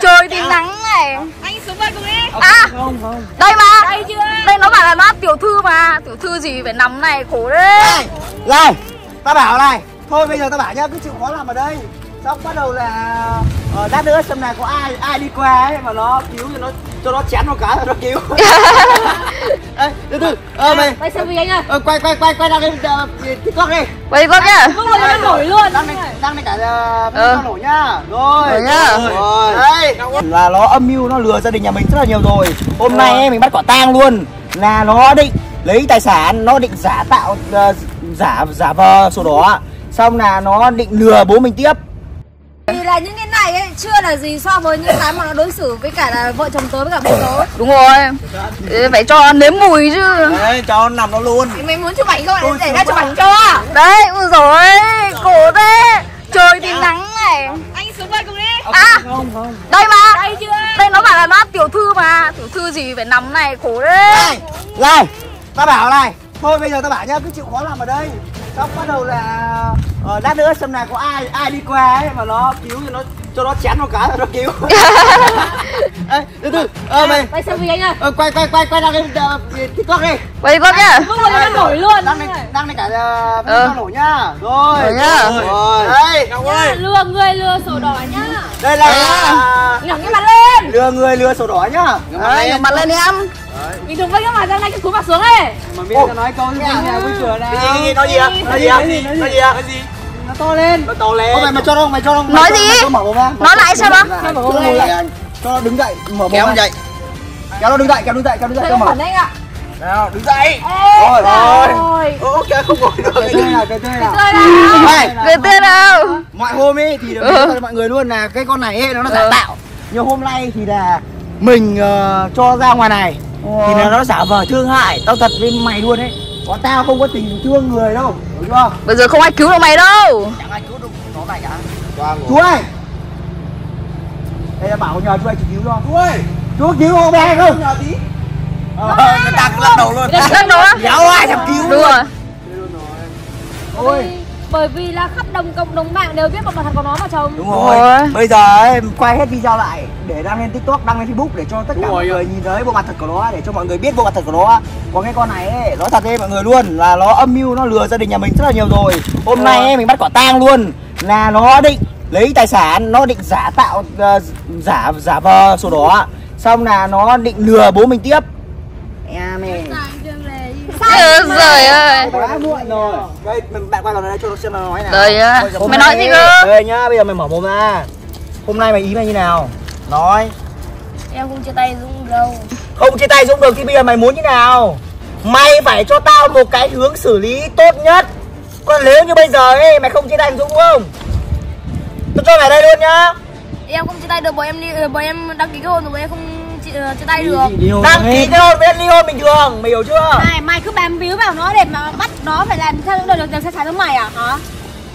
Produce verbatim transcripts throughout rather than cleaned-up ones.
Trời thì nắng này. Anh xuống đây cùng đi. À, không, không. Đây mà. Đây, đây nó bảo là nó tiểu thư mà. Tiểu thư gì phải nắm này, khổ đấy. Này, ta bảo này. Thôi bây giờ ta bảo nhá, cứ chịu khó làm ở đây. Xong bắt đầu là ở lát nữa xem này có ai ai đi qua ấy mà nó cứu cho nó cho nó chén một cái rồi nó cứu. Ê, từ từ. Ờ mày. Quay selfie anh ơi. Ờ quay quay quay quay đang lên TikTok đi. Quay TikTok nhá. Nó nổi luôn. Đang đang lên cả nó nổi nhá. Rồi. Rồi. Đây, là nó âm mưu nó lừa gia đình nhà mình rất là nhiều rồi. Hôm nay mình bắt quả tang luôn. Là nó định lấy tài sản, nó định giả tạo giả giả vờ sổ đỏ. Xong là nó định lừa bố mình tiếp. Vì là những cái này ấy, chưa là gì so với những cái mà nó đối xử với cả là vợ chồng tớ với cả bố tớ. Đúng rồi, phải cho nếm mùi chứ. Đấy, cho nằm nó luôn. Mày muốn chụp ảnh không? Để ra chụp ảnh cho. Đấy, ui dồi ơi, khổ thế. Trời thì nắng này. Anh xuống đây cùng đi. À, đây mà. Đây nó bảo là nó tiểu thư mà. Tiểu thư gì phải nằm này, khổ đấy. Này, ta bảo này. Thôi bây giờ ta bảo nhá, cứ chịu khó làm ở đây. Xong bắt đầu là ở lát nữa xem này có ai ai đi qua ấy mà nó cứu cho nó cho nó chén một cái rồi nó cứu. Ê, từ từ. Ờ mày. Quay selfie anh ơi. Ờ quay quay quay quay đang lên TikTok đi. Quay TikTok nhá. Nó nổi luôn. Đang lên đang lên cả nó nổi nhá. Rồi. Rồi. Đây, Ngọc ơi. Lừa người lừa sổ đỏ nhá. Đây là Ngọc cái mặt lên. Lừa người lừa sổ đỏ nhá. Ngọc mặt lên em. Mình đừng vây các bạn ra ngay cái cú mặt xuống này. Mà biết nó nói câu gì nhà vui cửa nào. Nói gì ạ? Nói gì ạ? Nói gì ạ? Nói gì? Nó to lên. Nó to lên. Ô mày mà cho đâu, mày cho đâu. Nói gì? Nói lại sao bác? Cho nó đứng dậy, mở bụng. Kéo nó dậy. Kéo nó đứng dậy, kéo đứng dậy, kéo đứng dậy cho mở. Nào, đứng dậy. Rồi rồi. Ô kìa không ngồi được. Cái tươi nào, cái tươi nào. Cái tươi nào. Mọi hôm ấy thì được nói cho mọi người luôn là cái con này ấy nó giả tạo. Nhưng hôm nay thì là mình cho ra ngoài này. Wow. Thì là nó giả vờ thương hại tao thật với mày luôn đấy. Có tao không có tình thương người đâu, đúng không? Bây giờ không ai cứu được mày đâu. Chẳng ai cứu được nó này cả. Chú ơi, đây là bảo nhờ chú ơi, chú cứu cho. Chú ơi, chú cứu không bé không? Nhờ tí. Ờ, cái đằng lắc đầu luôn. Lắc đầu á? Đéo ai chẳng cứu luôn. Ôi. Bởi vì là khắp đồng cộng đồng mạng đều biết một thằng có nó mà chồng. Đúng rồi. Ôi. Bây giờ em quay hết video lại để đăng lên TikTok, đăng lên Facebook để cho tất cả mọi người nhìn thấy bộ mặt thật của nó, để cho mọi người biết bộ mặt thật của nó. Có cái con này ấy, nói thật đấy mọi người luôn là nó âm mưu nó lừa gia đình nhà mình rất là nhiều rồi. Hôm ừ. nay ấy, mình bắt quả tang luôn là nó định lấy tài sản, nó định giả tạo uh, giả giả vờ sổ đỏ. Xong là nó định lừa bố mình tiếp. À, mày. Trời ơi. Ơi. Quá muộn rồi. Đây bạn qua còn đây cho nó xem nó nói nào. Đây á. Mày nói gì cơ? Đây nhá, bây giờ mày mở mồm ra. Hôm nay mày ý mày như nào? Nói. Em không chia tay Dũng đâu. Không chia tay Dũng được thì bây giờ mày muốn như nào? Mày phải cho tao một cái hướng xử lý tốt nhất. Còn nếu như bây giờ ấy mày không chia tay Dũng đúng không? Tao cho mày đây luôn nhá. Em không chia tay được, bọn em đi bọn em đăng ký kết hôn rồi bọn em không chia tay được. Đăng ký kết hôn với ly hôn bình thường, mày hiểu chưa? Này, mày cứ bám víu vào nó để mà bắt nó phải làm theo những điều điều sai trái giống mày à hả?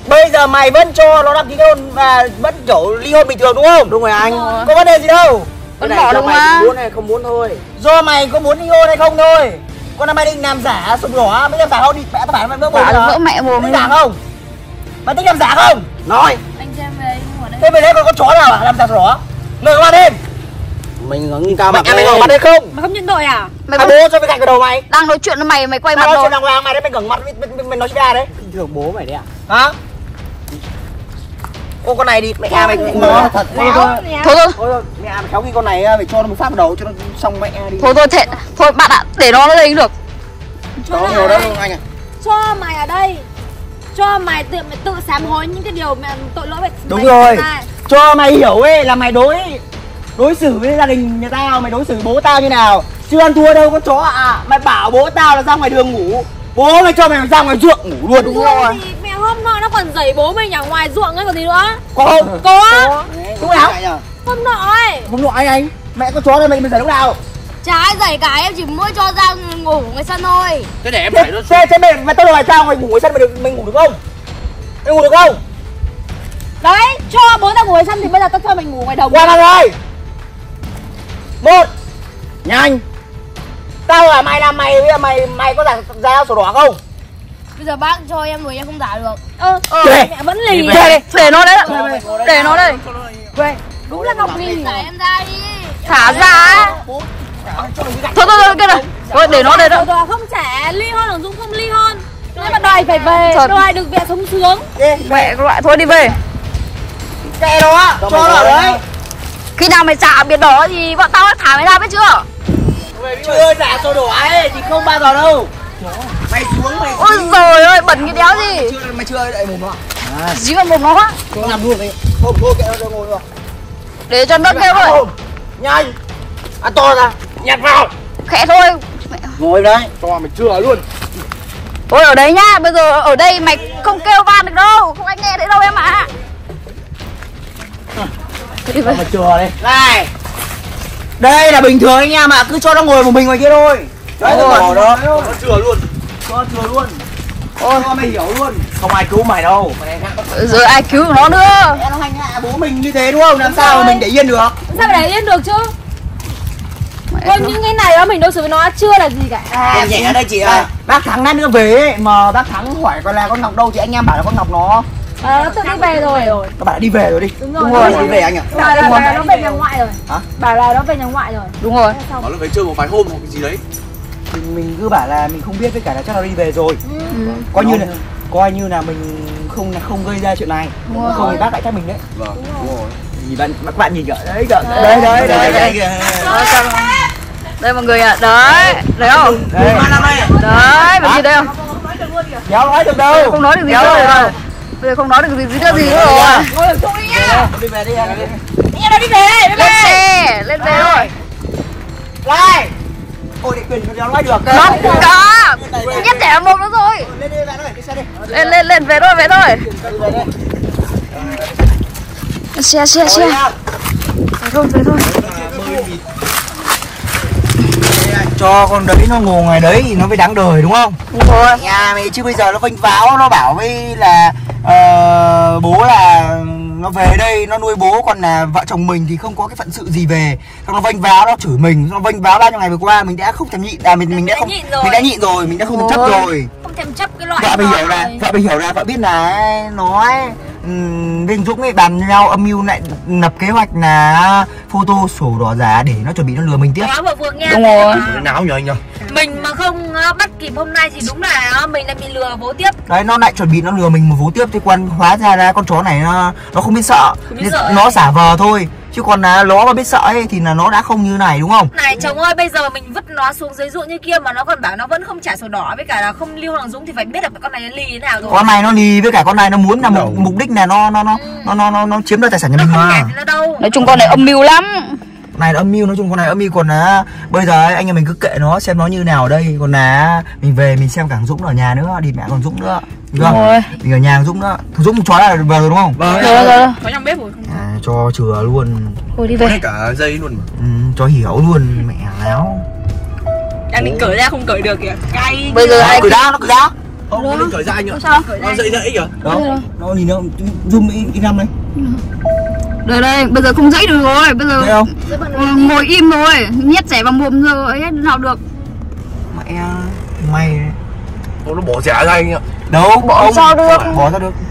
Bây giờ mày vẫn cho nó đăng ký kết hôn và vẫn kiểu ly hôn bình thường đúng không? Đúng rồi anh. Đúng. Có vấn đề gì đâu? Vẫn bỏ đúng mà. Muốn hay không muốn thôi. Do mày có muốn ly hôn hay không thôi. Con năm mày định làm giả sụp đỏ, mới làm giả không đi mẹ tao bảo mày vỡ mồm. Vỡ mẹ mồm. Mày giả không? Mày thích làm giả không? Nói. Anh xem về ngồi đây. Thế mày đấy còn con chó nào à làm giả sụp đỏ? Mày qua đêm. Mình ngẩng cao mặt. Mày ngẩng mặt đấy không? Mày không nhận tội à? Mày à, bố cho mày gạch vào đầu mày. Đang nói chuyện với mày mày quay mặt rồi. Nói chuyện đàng hoàng mày đấy, mày ngẩng mặt mày nói chuyện với ai đấy? Bình thường bố mày đấy à? Hả? Ô con này đi mẹ mày nó thật thế thôi. Thôi thôi. Mẹ mày khéo khi con này phải cho nó một phát vào đầu cho nó xong mẹ đi. Thôi thôi thế. Thôi bạn ạ, để nó ở đây cũng được. Có nhiều đâu anh à. Cho mày ở đây. Cho mày tự mày tự sám hối những cái điều mà tội lỗi mày. Đúng rồi. Cho mày hiểu ấy là mày đối đối xử với gia đình nhà tao, mày đối xử bố tao như nào chưa ăn thua đâu con chó ạ. À, mày bảo bố tao là ra ngoài đường ngủ, bố mày cho mày ra ngoài ruộng ngủ luôn. Đúng rồi, mẹ hôm nọ nó còn giày bố mình ở ngoài ruộng ấy còn gì nữa. Có không? Có đúng không? Hôm nọ ấy, hôm nọ ấy anh mẹ con chó này mày mày giày lúc nào? Chả ai giày cả, em chỉ mỗi cho ra ngủ ngoài sân thôi. Thế để em phải nó xe xe mày mà tao đòi sao mày ngủ ngoài sân mày được, mày ngủ được không? Mày ngủ được không? Đấy, cho bố tao ngủ ngoài sân thì bây giờ tao cho mày ngủ ngoài đồng. Qua đây rồi. Một, nhanh. Tao là mày là mày bây giờ mày mày có giả ra sổ đỏ không? Bây giờ bác cho em rồi em không giả được. Ơ, ờ, ờ, mẹ vẫn lì. Để, để, để nó đấy, để, để, để, để nó đây. Về. Đúng là Ngọc Nì. Thả em ra đi. Thả ra. Thôi thôi thôi, cái này. Thôi để nó đây đó. Không trẻ ly hôn ở Dung, không ly hôn. Nên mà đòi phải về, đòi được việc sống sướng. Mẹ loại thôi đi về. Kệ nó, cho nó đấy. Khi nào mày trả biệt đỏ thì bọn tao thả mày ra biết chưa? Chưa trả cho đổ ấy thì không bao giờ đâu. Mày xuống mày. Ôi giời ơi, bẩn cái đéo gì. Mày chưa đậy mồm nó à? Díu vào mồm nó quá. Nằm luôn đấy. Không, thôi kệ nó cho ngồi được. Để cho nó kêu rồi. Nhanh. Ăn to ra, nhặt vào. Khẽ thôi. Ngồi đấy. Cho mày chưa luôn. Thôi ở đấy nhá, bây giờ ở đây mày không kêu van được đâu. Không anh nghe đấy đâu em ạ. À. Đi về. Mà chừa đây. Này. Đây là bình thường anh em ạ, à. Cứ cho nó ngồi một mình ngoài kia thôi. Đấy nó đó. Nó chừa luôn. Cho chừa luôn. Ôi, cho mày hiểu luôn. Không ai cứu mày đâu. Giờ ai cứu nó nữa. Nó hành hạ bố mình như thế đúng không? Làm đúng sao rồi. Mà mình để yên được? Sao phải để yên được chứ? Ôi, những cái này đó mình đối xử với nó chưa là gì cả. À, nhẹ đây chị ơi. Bác Thắng lát nữa về mà bác Thắng hỏi còn là con Ngọc đâu thì anh em bảo là con Ngọc nó Ờ, nó tự đi về rồi. rồi Các bạn đi về rồi đi. Đúng rồi, đúng rồi, rồi. Đi về anh ạ. À. Bảo là, bảo là nó về nhà ngoại rồi. Hả? Bảo là nó về nhà ngoại rồi. Đúng rồi. Bảo là về chơi một vài hôm hoặc cái gì đấy. Mình, mình cứ bảo là mình không biết với cả là chắc nó đi về rồi. Ừ. Coi đúng như là coi như là mình không không gây ra chuyện này. Đúng đúng không thì bác lại trách mình đấy. Vâng. Đúng rồi. Thì bạn các bạn nhìn ở đấy kìa. Đấy đấy đấy đấy. Đây mọi người ạ. Đấy. Đấy không? Đấy. Đấy, bạn nhìn đây không? Không nói được đâu. Không nói được gì đâu. Bây giờ không nói được gì gì nữa gì nữa rồi. Ngồi ở chung đi nhá. Đi về đi. Đi nhá, đi về đây. Lên xe, lên về rồi. Lại. Ôi định quyền nó nói được. Đó, đó. Nhất trẻ một nữa rồi. Lên đi, về thôi, đi xe đi. Lên lên lên về thôi, về thôi. Xe xe xe. Về thôi, về thôi. Cho con đấy nó ngồi ngoài đấy thì nó mới đáng đời đúng không? Đúng rồi. Nhà mày chứ bây giờ nó vênh váo, nó bảo với là uh, bố là nó về đây nó nuôi bố, còn là vợ chồng mình thì không có cái phận sự gì về. Xong nó vênh váo, nó chửi mình, nó vênh váo bao nhiêu ngày vừa qua mình đã không thèm nhịn, à mình mình, mình đã không nhịn rồi. mình đã nhịn rồi, mình đã không chấp rồi. Không thèm chấp cái loại. Vợ mình hiểu là vợ mình hiểu là vợ biết là nó Vinh Dũng ấy bàn nhau âm mưu lại lập kế hoạch là photo sổ đỏ giả để nó chuẩn bị nó lừa mình tiếp. Đó vừa nghe. Đúng rồi. Náo nhờ anh nhờ. Mình mà không bắt kịp hôm nay thì đúng là mình lại bị lừa vố tiếp. Đấy, nó lại chuẩn bị nó lừa mình một vố tiếp thì quan hóa ra là con chó này nó nó không biết sợ, không biết sợ nó giả vờ thôi. Chứ còn là nó mà biết sợ ấy thì là nó đã không như này đúng không? Này chồng ơi, bây giờ mình vứt nó xuống dưới ruộng như kia mà nó còn bảo nó vẫn không trả sổ đỏ với cả là không lưu hàng Dũng thì phải biết là con này nó lì thế nào rồi. Con này nó lì với cả con này nó muốn là một mục đích là nó nó nó, ừ. nó nó nó nó chiếm đoạt tài sản nhà mình mà. Nói chung con này âm mưu lắm. Này là âm mưu, nói chung con này âm mưu, còn là bây giờ anh em mình cứ kệ nó xem nó như nào ở đây, còn là mình về mình xem cả Dũng ở nhà nữa, đi mẹ còn Dũng nữa. Đúng rồi. Mình ở nhà Dũng nữa. Dũng chó là vào rồi đúng không? Vâng. Rồi. Có trong bếp rồi. À, cho chừa luôn. Thôi đi về. Có cả dây luôn mà. Ừ, cho hiểu luôn, mẹ láo. Đang định cởi ra không cởi được kìa. Cay. Bây giờ ai cởi ra, nó cởi ra. Không, nó định cởi ra anh ạ. Sao? Nó dậy dậy kìa. Đó. Nó nhìn nó zoom đi năm đấy. Đây đây, bây giờ không dãy được rồi, bây giờ không? Ngồi im rồi, nhét rẻ vào mồm rồi, hết nào được. Mẹ mày. Ô, nó bỏ rẻ ra anh ạ. Đâu, bỏ, bỏ ra được. Bỏ ra được.